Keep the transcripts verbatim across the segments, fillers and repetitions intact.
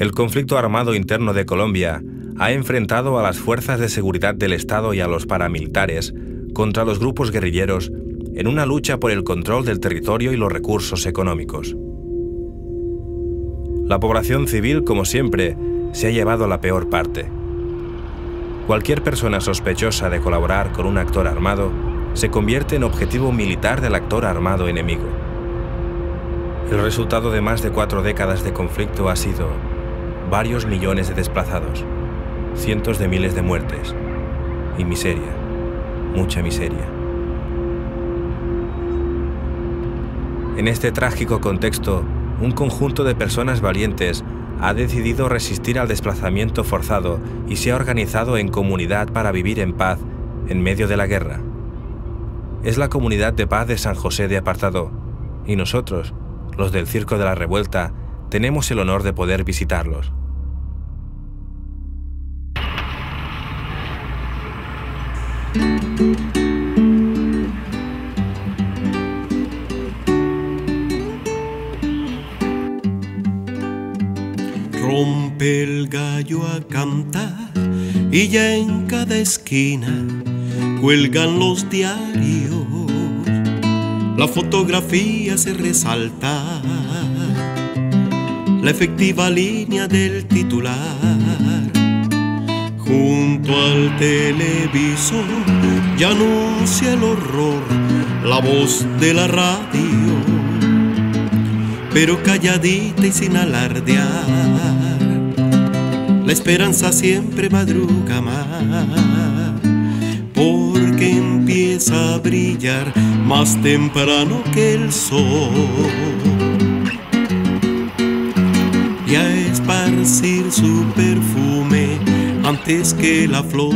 El conflicto armado interno de Colombia ha enfrentado a las fuerzas de seguridad del Estado y a los paramilitares contra los grupos guerrilleros en una lucha por el control del territorio y los recursos económicos. La población civil, como siempre, se ha llevado la peor parte. Cualquier persona sospechosa de colaborar con un actor armado se convierte en objetivo militar del actor armado enemigo. El resultado de más de cuatro décadas de conflicto ha sido varios millones de desplazados, cientos de miles de muertes y miseria, mucha miseria. En este trágico contexto, un conjunto de personas valientes ha decidido resistir al desplazamiento forzado y se ha organizado en comunidad para vivir en paz en medio de la guerra. Es la Comunidad de Paz de San José de Apartadó, y nosotros, los del Circo de la Revuelta, tenemos el honor de poder visitarlos. Rompe el gallo a cantar y ya en cada esquina cuelgan los diarios, la fotografía se resalta, la efectiva línea del titular. Junto al televisor ya anuncia el horror la voz de la radio, pero calladita y sin alardear, la esperanza siempre madruga más, porque empieza a brillar más temprano que el sol y a esparcir su perfume antes que la flor.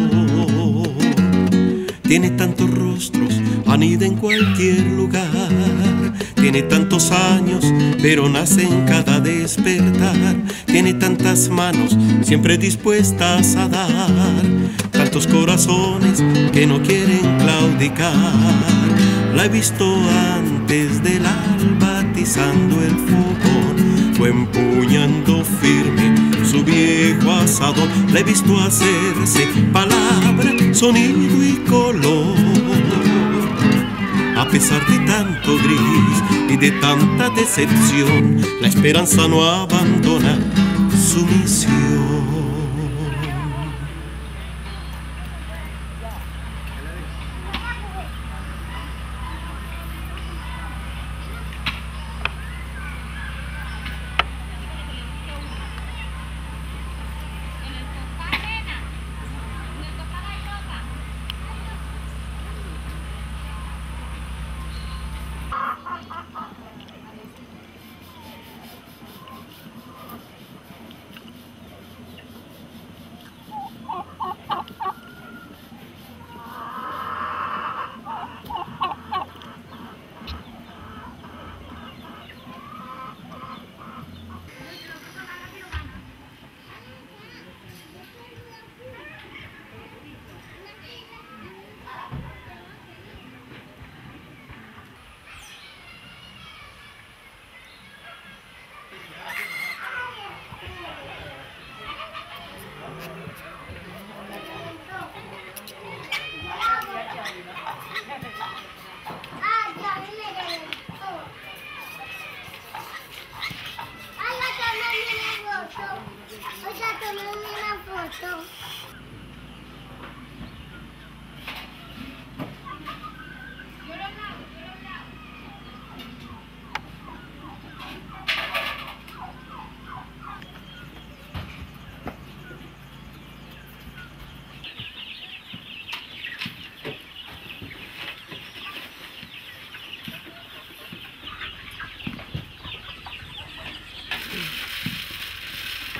Tiene tantos rostros, anida en cualquier lugar, tiene tantos años, pero nace en cada despertar, tiene tantas manos, siempre dispuestas a dar, tantos corazones que no quieren claudicar. La he visto antes del alba atizando el fogón, fue empuñando firme su viejo asador. La he visto hacerse palabra, sonido y color, a pesar de tanto gris y de tanta decepción, la esperanza no abandona su misión.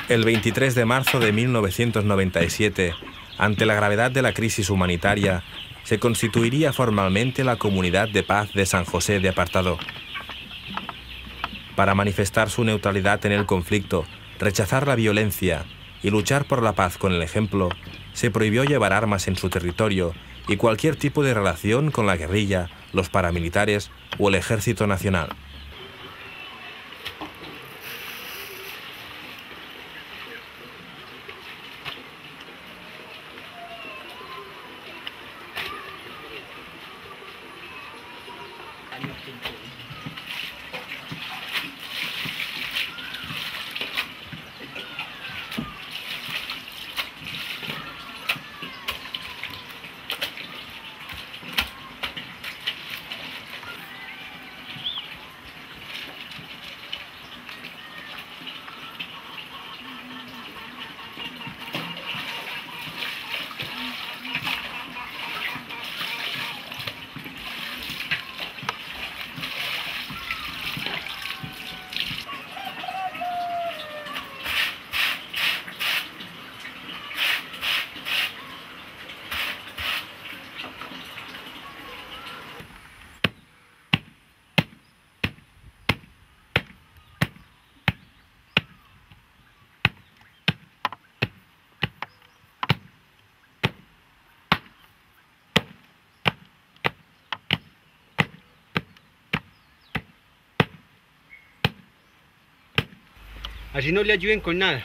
El veintitrés de marzo de mil novecientos noventa y siete, ante la gravedad de la crisis humanitaria, se constituiría formalmente la Comunidad de Paz de San José de Apartadó. Para manifestar su neutralidad en el conflicto, rechazar la violencia y luchar por la paz con el ejemplo, se prohibió llevar armas en su territorio y cualquier tipo de relación con la guerrilla, los paramilitares o el Ejército Nacional. Así no le ayuden con nada.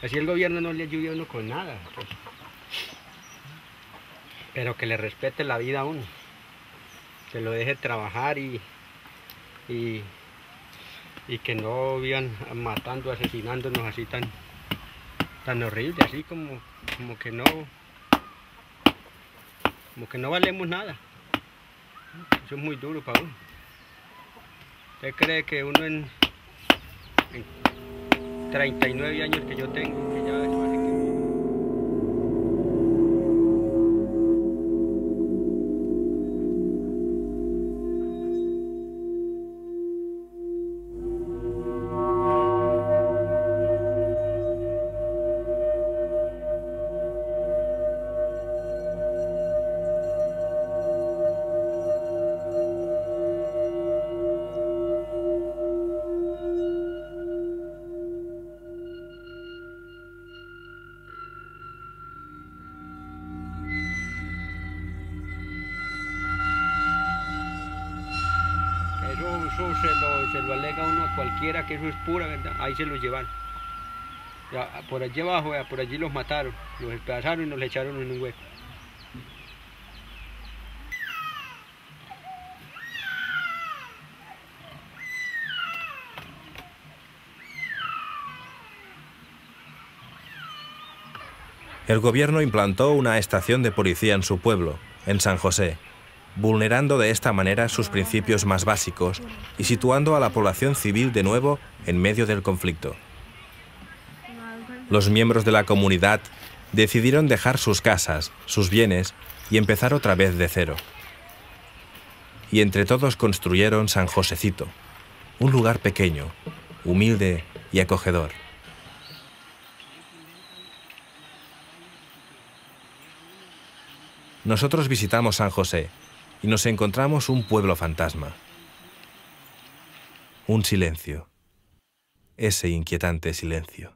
Así el gobierno no le ayuda a uno con nada. Pues. Pero que le respete la vida a uno. Que lo deje trabajar y, y, y que no vivan matando, asesinándonos así tan, tan horrible. Así como, como que no... Como que no valemos nada. Eso es muy duro para uno. ¿Usted cree que uno en, en treinta y nueve años que yo tengo, que ya es... que eso es pura verdad, ahí se los llevan. Ya, por allí abajo, ya, por allí los mataron, los despedazaron y los echaron en un hueco. El gobierno implantó una estación de policía en su pueblo, en San José, vulnerando de esta manera sus principios más básicos y situando a la población civil de nuevo en medio del conflicto. Los miembros de la comunidad decidieron dejar sus casas, sus bienes y empezar otra vez de cero. Y entre todos construyeron San Josécito, un lugar pequeño, humilde y acogedor. Nosotros visitamos San José y nos encontramos un pueblo fantasma. Un silencio. Ese inquietante silencio.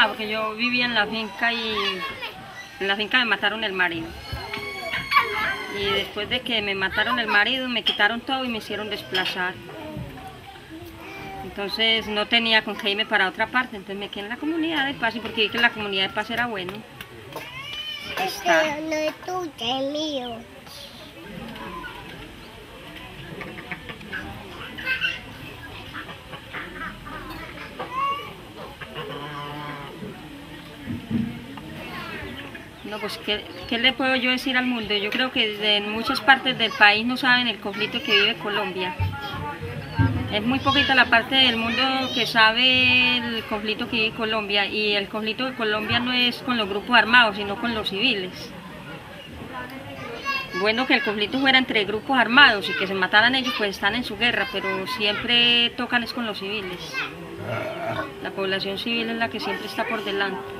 Ah, porque yo vivía en la finca y en la finca me mataron el marido. Y después de que me mataron el marido, me quitaron todo y me hicieron desplazar. Entonces no tenía con qué irme para otra parte, entonces me quedé en la Comunidad de Paz y porque vi que la Comunidad de Paz era bueno. Está. No es tuyo, es mío. No, pues, ¿qué, ¿qué le puedo yo decir al mundo? Yo creo que desde en muchas partes del país no saben el conflicto que vive Colombia. Es muy poquita la parte del mundo que sabe el conflicto que vive Colombia. Y el conflicto de Colombia no es con los grupos armados, sino con los civiles. Bueno, que el conflicto fuera entre grupos armados y que se mataran ellos, pues están en su guerra, pero siempre tocan es con los civiles. La población civil es la que siempre está por delante.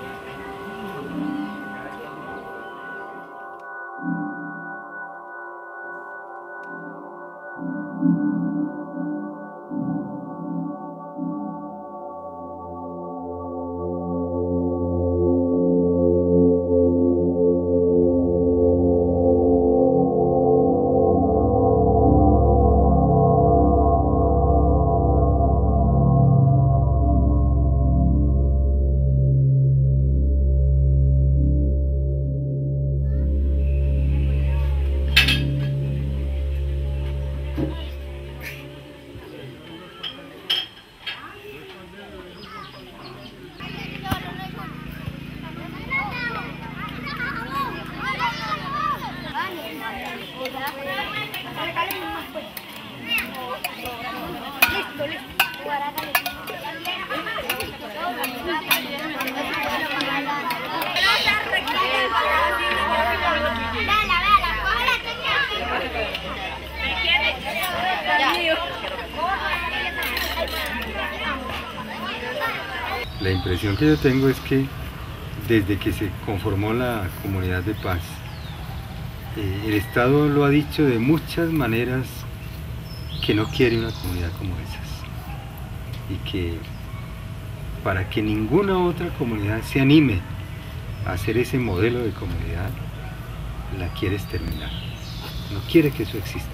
la impresión que yo tengo es que desde que se conformó la Comunidad de Paz, eh, el Estado lo ha dicho de muchas maneras que no quiere una comunidad como esas, y que para que ninguna otra comunidad se anime a hacer ese modelo de comunidad, la quiere exterminar, no quiere que eso exista.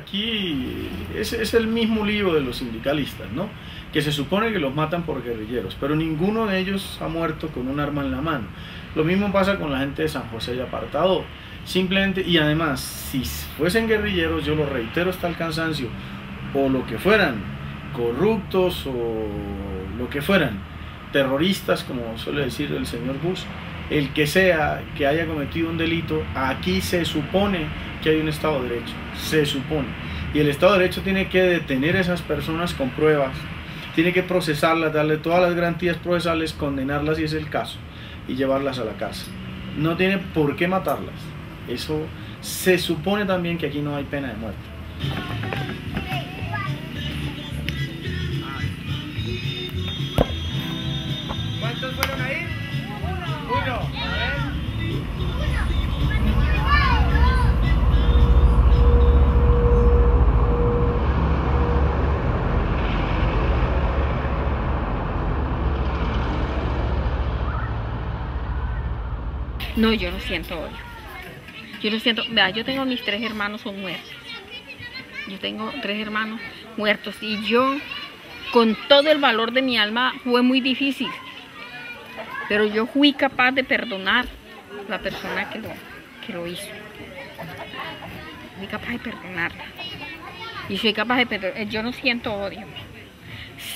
Aquí es, es el mismo lío de los sindicalistas, ¿no? Que se supone que los matan por guerrilleros, pero ninguno de ellos ha muerto con un arma en la mano. Lo mismo pasa con la gente de San José de Apartadó. Simplemente, y además, si fuesen guerrilleros, yo lo reitero hasta el cansancio, o lo que fueran, corruptos o lo que fueran, terroristas, como suele decir el señor Bush, el que sea que haya cometido un delito, aquí se supone que hay un Estado de Derecho, se supone. Y el Estado de Derecho tiene que detener a esas personas con pruebas, tiene que procesarlas, darle todas las garantías procesales, condenarlas si es el caso, y llevarlas a la cárcel. No tiene por qué matarlas. Eso se supone también que aquí no hay pena de muerte. ¿Cuántos fueron ahí? Uno, no, yo no siento odio. Yo no siento. Vea, yo tengo mis tres hermanos son muertos. Yo tengo tres hermanos muertos y yo, con todo el valor de mi alma, fue muy difícil. Pero yo fui capaz de perdonar a la persona que lo, que lo hizo. Fui capaz de perdonarla. Y soy capaz de perdonar. Yo no siento odio.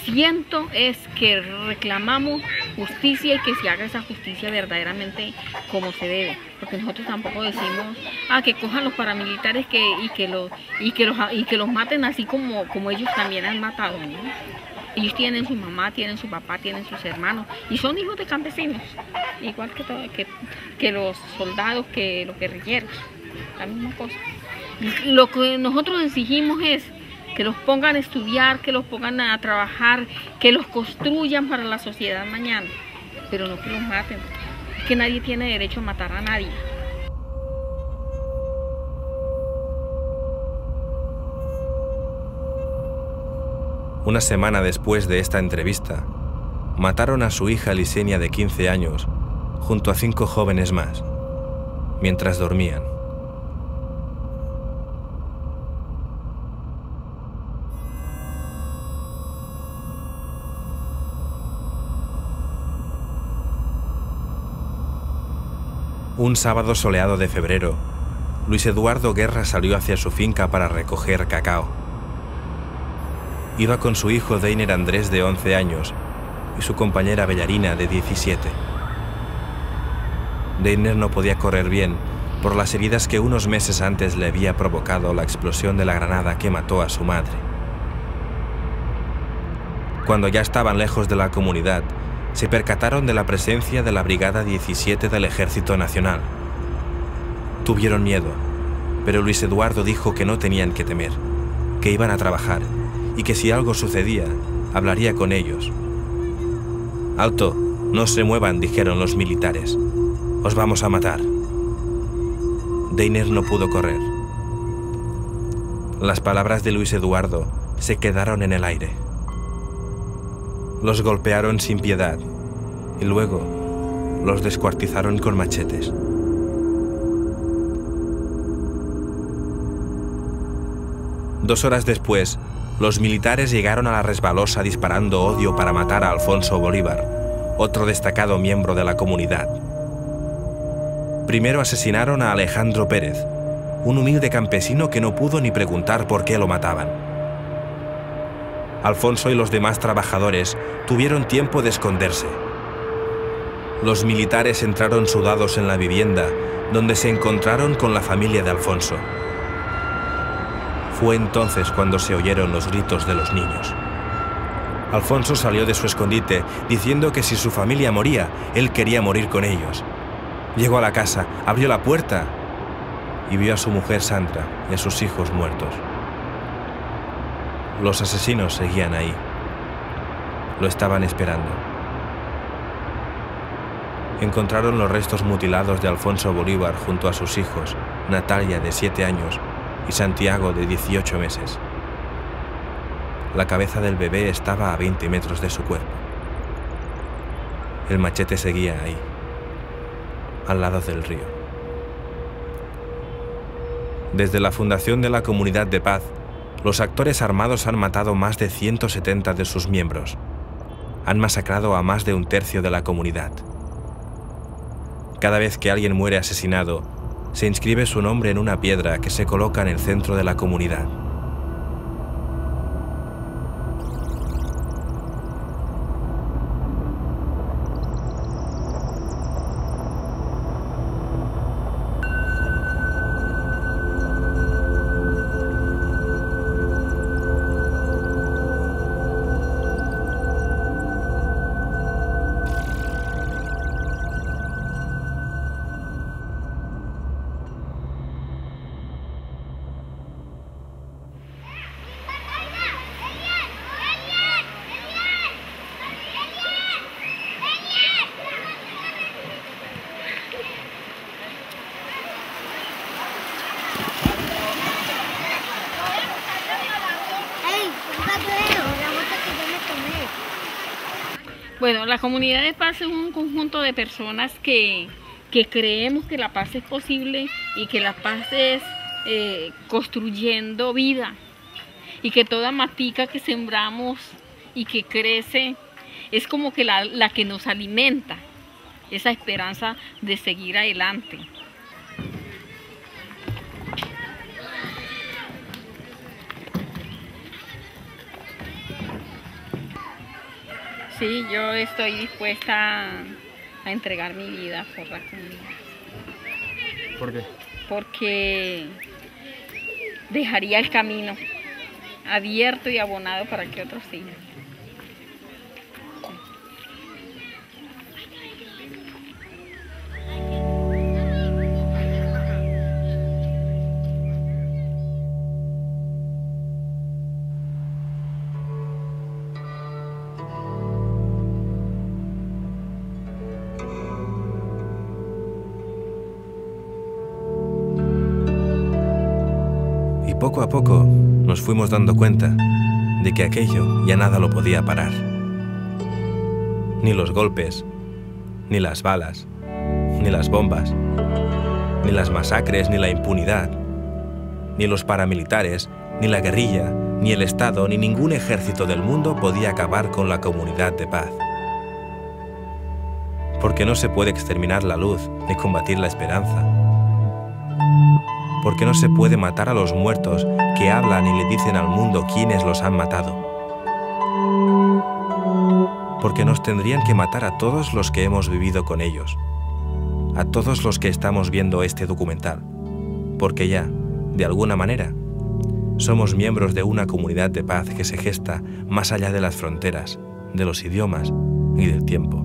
Siento es que reclamamos justicia y que se haga esa justicia verdaderamente como se debe. Porque nosotros tampoco decimos, ah, que cojan los paramilitares que, y, que los, y, que los, y que los maten así como, como ellos también han matado, ¿no? Ellos tienen su mamá, tienen su papá, tienen sus hermanos y son hijos de campesinos, igual que, todo, que, que los soldados, que los guerrilleros, la misma cosa. Lo que nosotros exigimos es que los pongan a estudiar, que los pongan a trabajar, que los construyan para la sociedad mañana, pero no que los maten, que nadie tiene derecho a matar a nadie. Una semana después de esta entrevista, mataron a su hija Lisenia de quince años junto a cinco jóvenes más, mientras dormían. Un sábado soleado de febrero, Luis Eduardo Guerra salió hacia su finca para recoger cacao. Iba con su hijo Dainer Andrés, de once años, y su compañera Bellarina, de diecisiete. Dainer no podía correr bien por las heridas que unos meses antes le había provocado la explosión de la granada que mató a su madre. Cuando ya estaban lejos de la comunidad, se percataron de la presencia de la Brigada diecisiete del Ejército Nacional. Tuvieron miedo, pero Luis Eduardo dijo que no tenían que temer, que iban a trabajar, y que si algo sucedía, hablaría con ellos. «Alto, no se muevan», dijeron los militares. «Os vamos a matar». Dainer no pudo correr. Las palabras de Luis Eduardo se quedaron en el aire. Los golpearon sin piedad y luego los descuartizaron con machetes. Dos horas después, los militares llegaron a la resbalosa disparando odio para matar a Alfonso Bolívar, otro destacado miembro de la comunidad. Primero asesinaron a Alejandro Pérez, un humilde campesino que no pudo ni preguntar por qué lo mataban. Alfonso y los demás trabajadores tuvieron tiempo de esconderse. Los militares entraron sudados en la vivienda, donde se encontraron con la familia de Alfonso. Fue entonces cuando se oyeron los gritos de los niños. Alfonso salió de su escondite diciendo que si su familia moría, él quería morir con ellos. Llegó a la casa, abrió la puerta y vio a su mujer Sandra y a sus hijos muertos. Los asesinos seguían ahí. Lo estaban esperando. Encontraron los restos mutilados de Alfonso Bolívar junto a sus hijos, Natalia, de siete años, y Santiago, de dieciocho meses. La cabeza del bebé estaba a veinte metros de su cuerpo. El machete seguía ahí, al lado del río. Desde la fundación de la Comunidad de Paz, los actores armados han matado más de ciento setenta de sus miembros. Han masacrado a más de un tercio de la comunidad. Cada vez que alguien muere asesinado, se inscribe su nombre en una piedra que se coloca en el centro de la comunidad. Bueno, la Comunidad de Paz es un conjunto de personas que, que creemos que la paz es posible y que la paz es eh, construyendo vida, y que toda matica que sembramos y que crece es como que la, la que nos alimenta esa esperanza de seguir adelante. Sí, yo estoy dispuesta a, a entregar mi vida por la comunidad. ¿Por qué? Porque dejaría el camino abierto y abonado para que otros sigan. Poco a poco nos fuimos dando cuenta de que aquello ya nada lo podía parar. Ni los golpes, ni las balas, ni las bombas, ni las masacres, ni la impunidad, ni los paramilitares, ni la guerrilla, ni el Estado, ni ningún ejército del mundo podía acabar con la Comunidad de Paz. Porque no se puede exterminar la luz ni combatir la esperanza. Porque no se puede matar a los muertos que hablan y le dicen al mundo quiénes los han matado. Porque nos tendrían que matar a todos los que hemos vivido con ellos, a todos los que estamos viendo este documental. Porque ya, de alguna manera, somos miembros de una comunidad de paz que se gesta más allá de las fronteras, de los idiomas y del tiempo.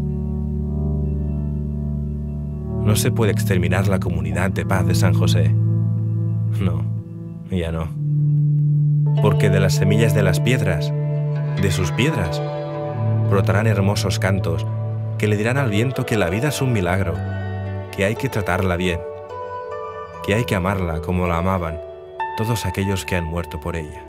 No se puede exterminar la Comunidad de Paz de San José. No, ya no. Porque de las semillas de las piedras, de sus piedras, brotarán hermosos cantos que le dirán al viento que la vida es un milagro, que hay que tratarla bien, que hay que amarla como la amaban todos aquellos que han muerto por ella.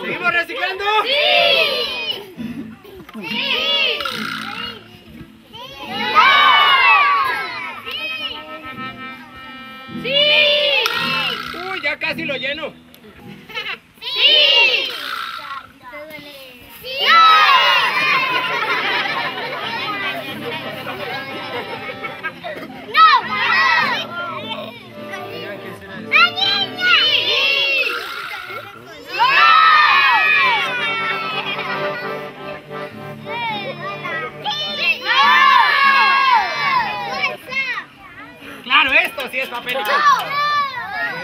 ¿Seguimos reciclando? ¡Sí! ¡Sí! ¡Sí! ¡Sí! ¡Uy, ya casi lo lleno! ¡Sí! ¡Sí! Sí, es papel.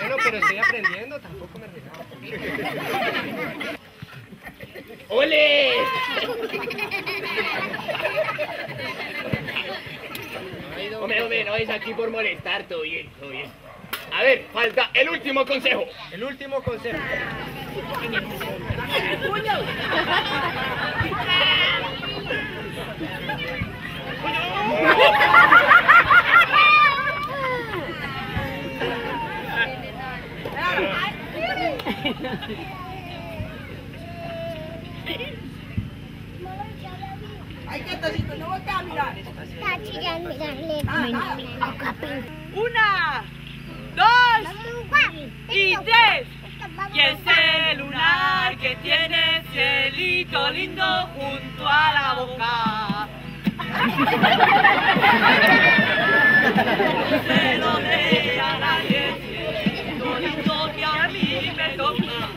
Bueno, pero estoy aprendiendo, tampoco me regalo. ¡Ole! Hombre, hombre, no es aquí por molestar, todo bien, todo bien. A ver, falta el último consejo. El último consejo. Una, dos y tres. Y el celular que tiene cielito lindo junto a la boca. Se lo de a nadie, cielito lindo que a mí me toca.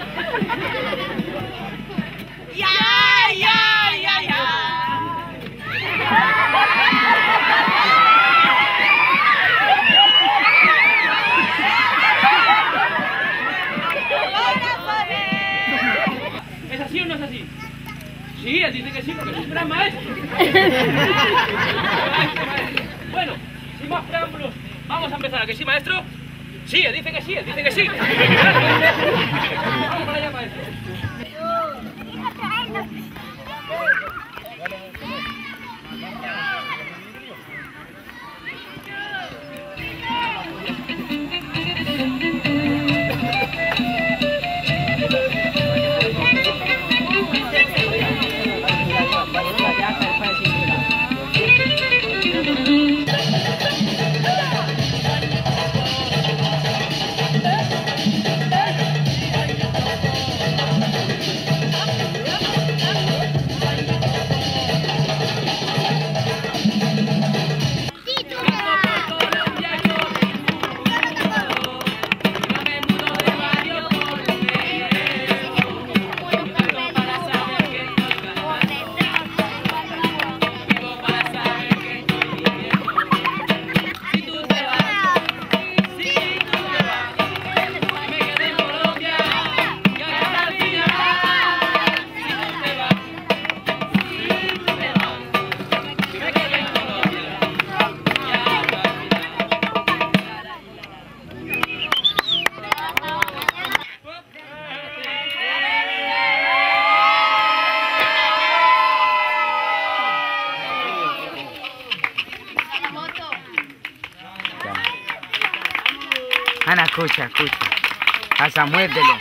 Sí, él dice que sí, porque es un gran maestro. Bueno, sin más preámbulos, vamos a empezar. ¿A que sí, maestro? Sí, él dice que sí, él dice que sí. Vamos para allá, maestro. Ana, escucha, escucha. Hasta muérdelo.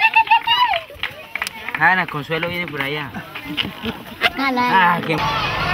Ana, Consuelo viene por allá. Ah, qué...